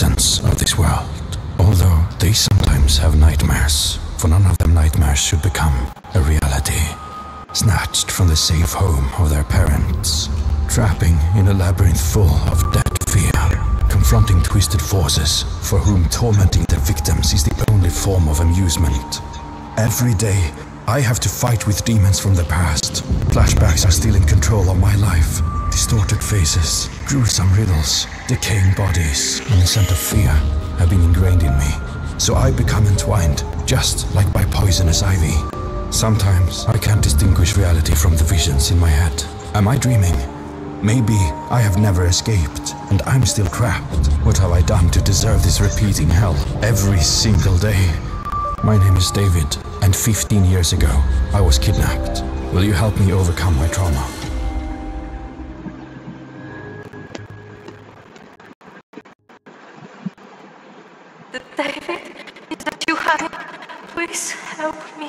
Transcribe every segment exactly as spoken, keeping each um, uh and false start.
peasants of this world, although they sometimes have nightmares, for none of them nightmares should become a reality. Snatched from the safe home of their parents, trapping in a labyrinth full of dead fear, confronting twisted forces for whom tormenting their victims is the only form of amusement. Every day, I have to fight with demons from the past. Flashbacks are still in control of my life. Distorted faces, gruesome riddles, decaying bodies, and the scent of fear have been ingrained in me. So I become entwined, just like by poisonous ivy. Sometimes I can't distinguish reality from the visions in my head. Am I dreaming? Maybe I have never escaped, and I'm still trapped. What have I done to deserve this repeating hell every single day? My name is David, and fifteen years ago, I was kidnapped. Will you help me overcome my trauma? David, is that you, honey? Please help me.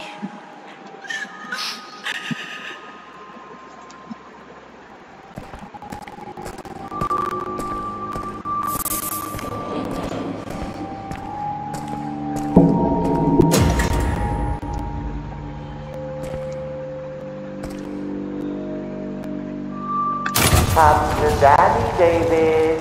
Come to Daddy, David.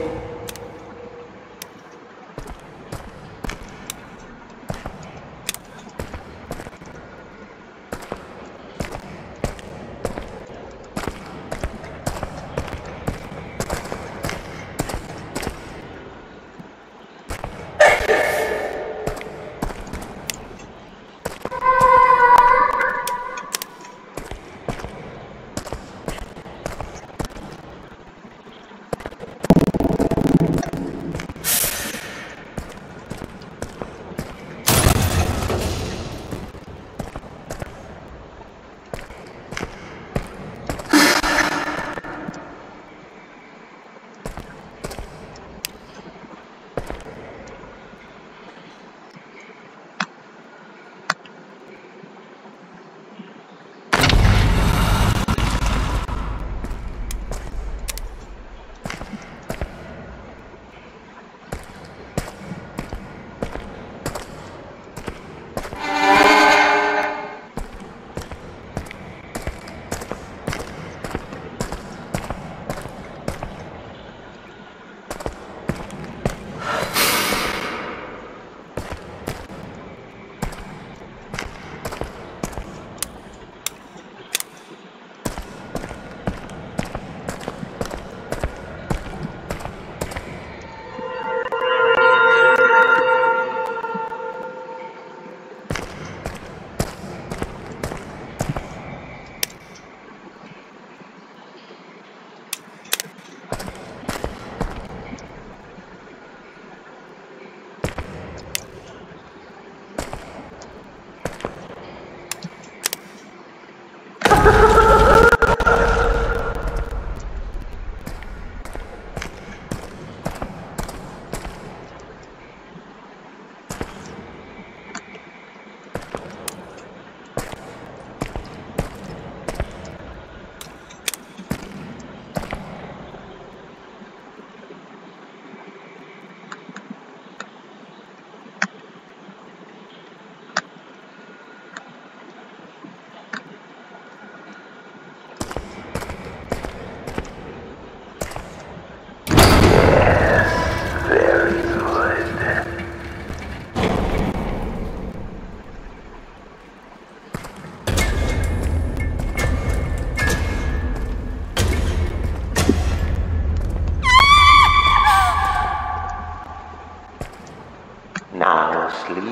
Sleep.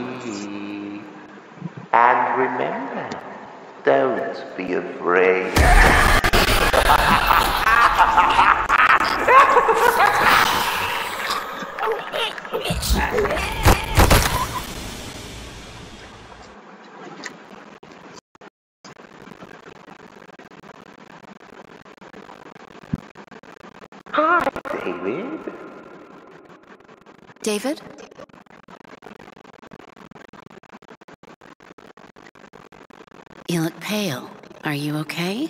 And remember, don't be afraid. Hi, David. David? You look pale. Are you okay?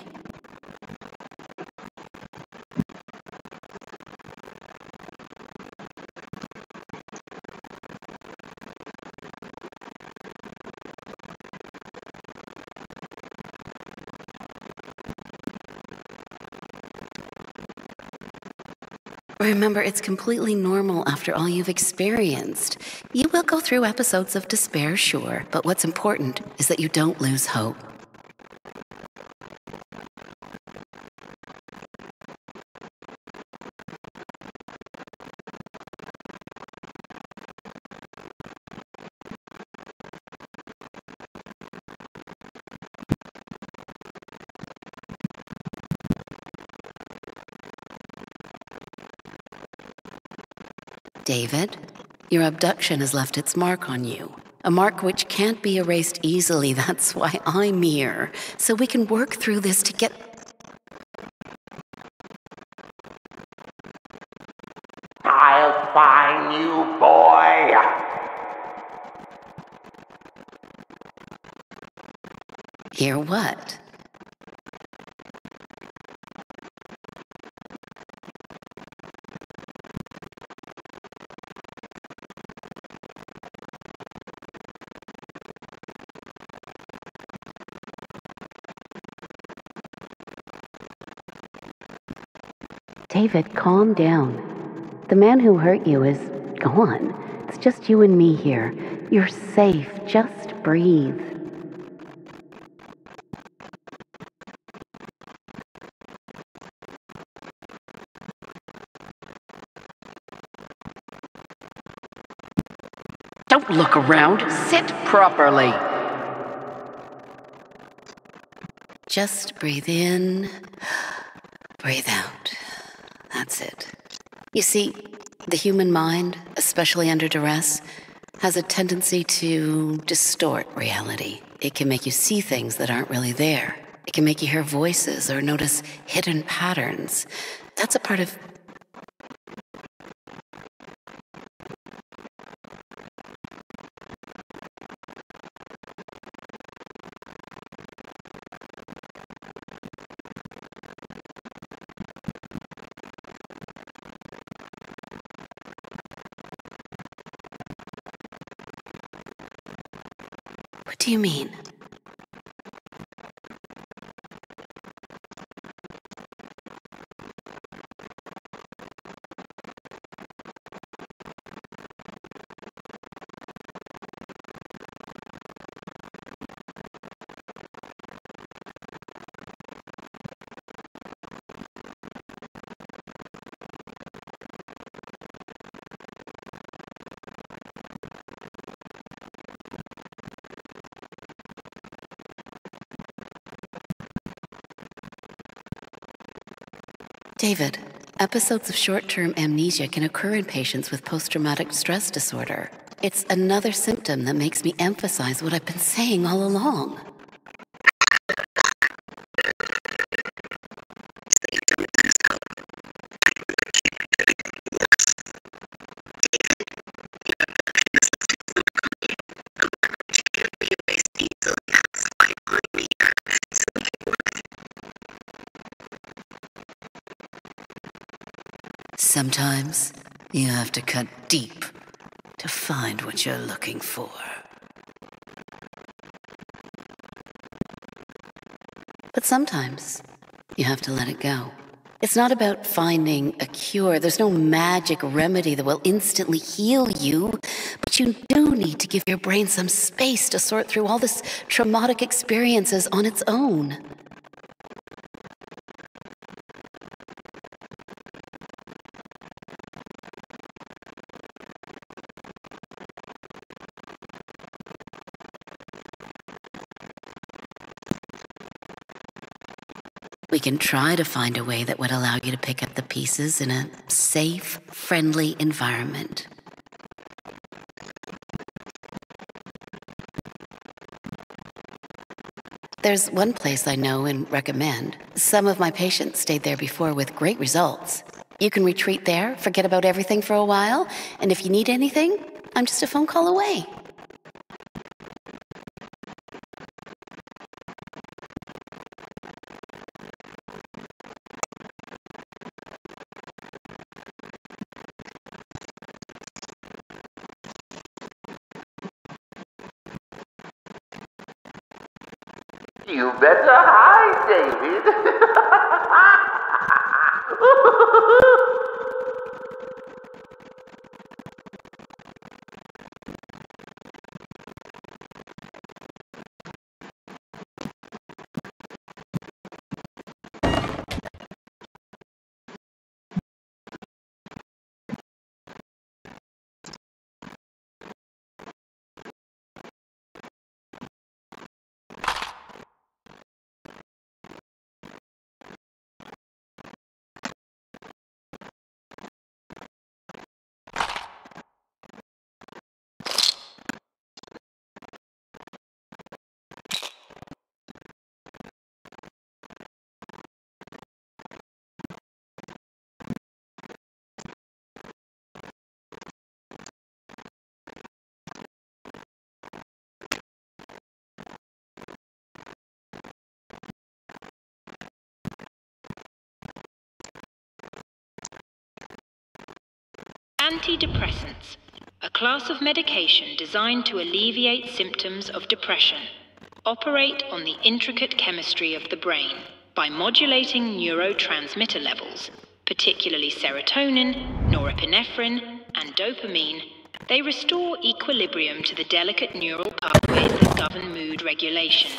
Remember, it's completely normal after all you've experienced. You will go through episodes of despair, sure, but what's important is that you don't lose hope. David, your abduction has left its mark on you, a mark which can't be erased easily. That's why I'm here, so we can work through this to get... I'll find you, boy! Hear what? David, calm down. The man who hurt you is gone. It's just you and me here. You're safe. Just breathe. Don't look around. Sit properly. Just breathe in, breathe out. That's it. You see, the human mind, especially under duress, has a tendency to distort reality. It can make you see things that aren't really there. It can make you hear voices or notice hidden patterns. That's a part of... What do you mean? David, episodes of short-term amnesia can occur in patients with post-traumatic stress disorder. It's another symptom that makes me emphasize what I've been saying all along. Sometimes you have to cut deep to find what you're looking for. But sometimes you have to let it go. It's not about finding a cure. There's no magic remedy that will instantly heal you, but you do need to give your brain some space to sort through all this traumatic experiences on its own. We can try to find a way that would allow you to pick up the pieces in a safe, friendly environment. There's one place I know and recommend. Some of my patients stayed there before with great results. You can retreat there, forget about everything for a while, and if you need anything, I'm just a phone call away. You better hide, David. Antidepressants, a class of medication designed to alleviate symptoms of depression, operate on the intricate chemistry of the brain by modulating neurotransmitter levels, particularly serotonin, norepinephrine, and dopamine. They restore equilibrium to the delicate neural pathways that govern mood regulation.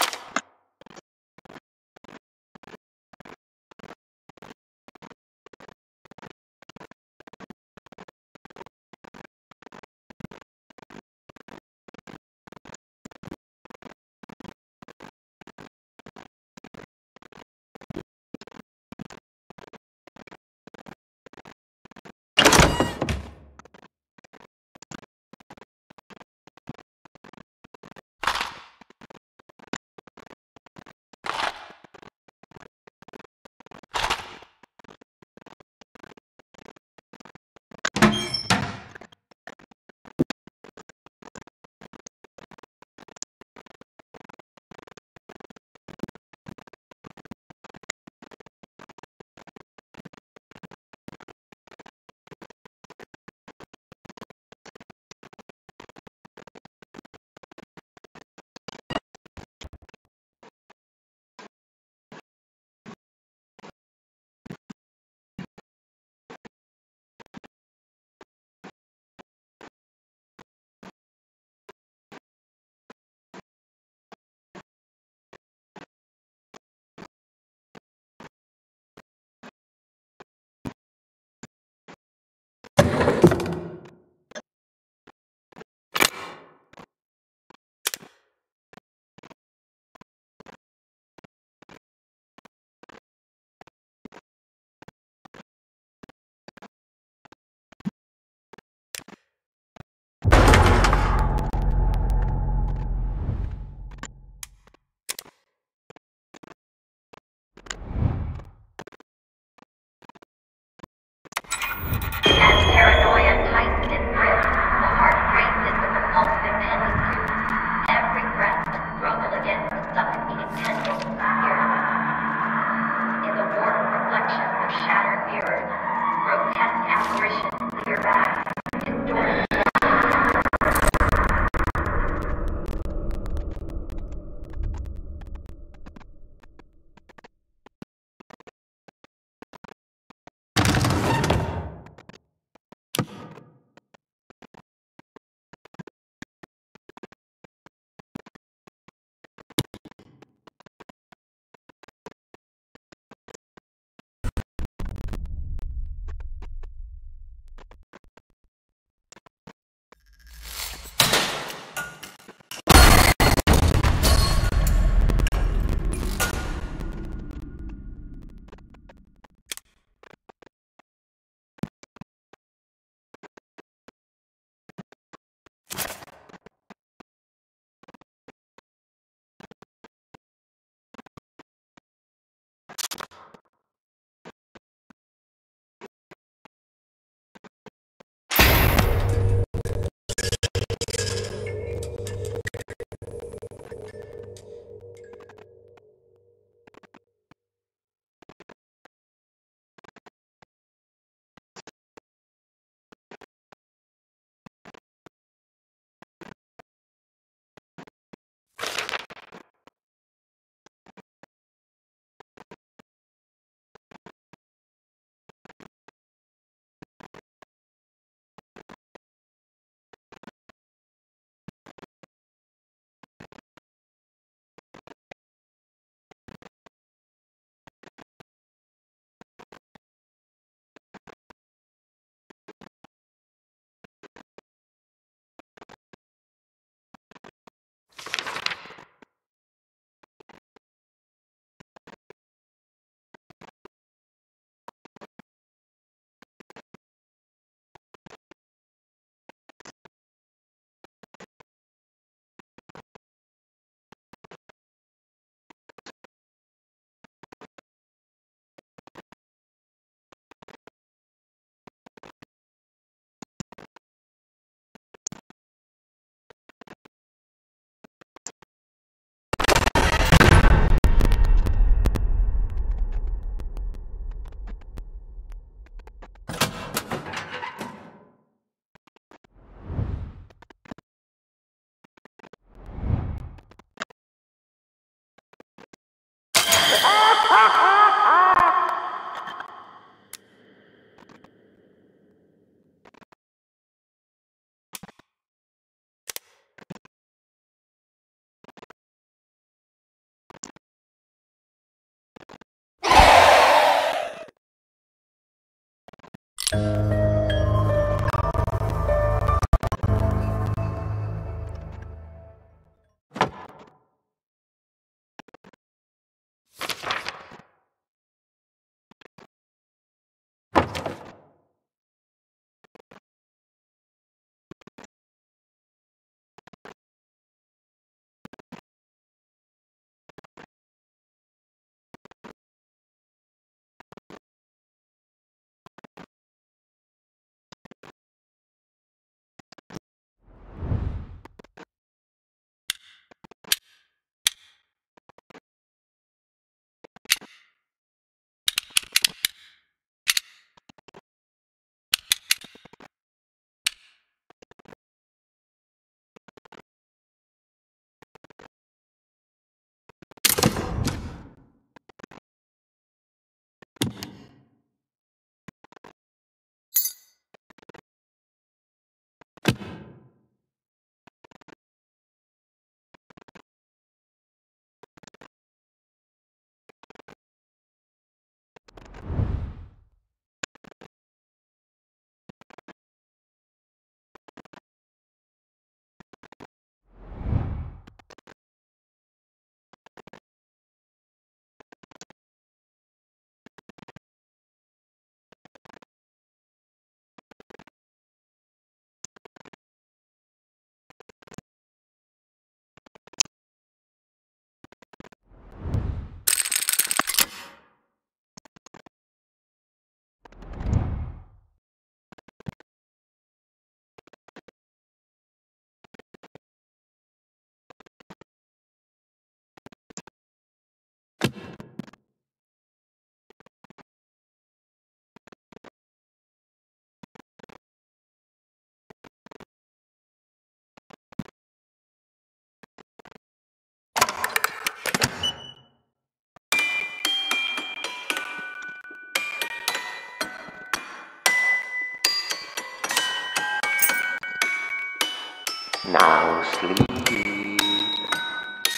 Now sleep,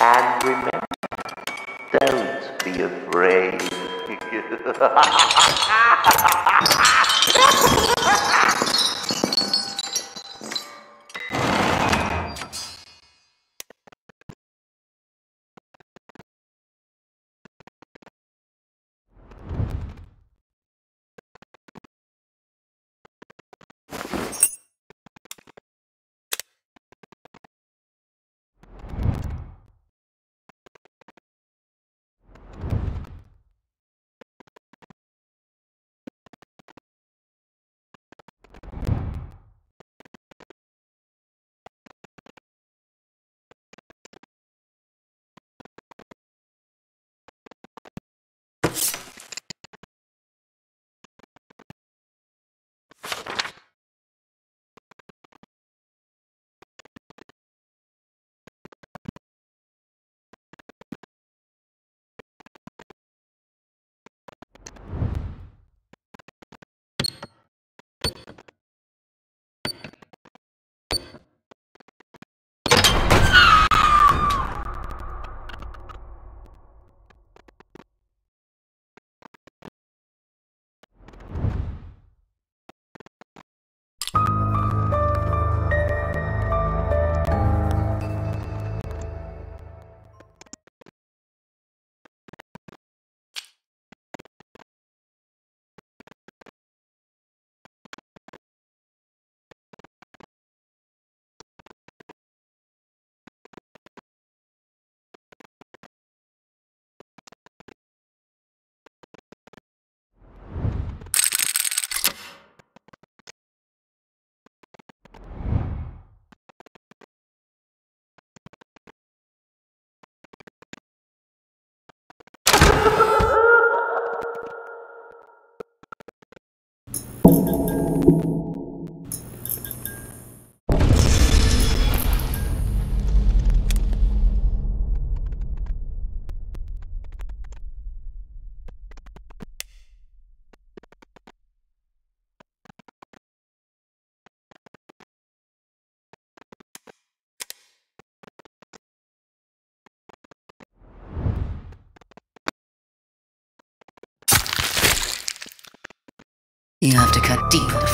and remember, don't be afraid. You have to cut deep.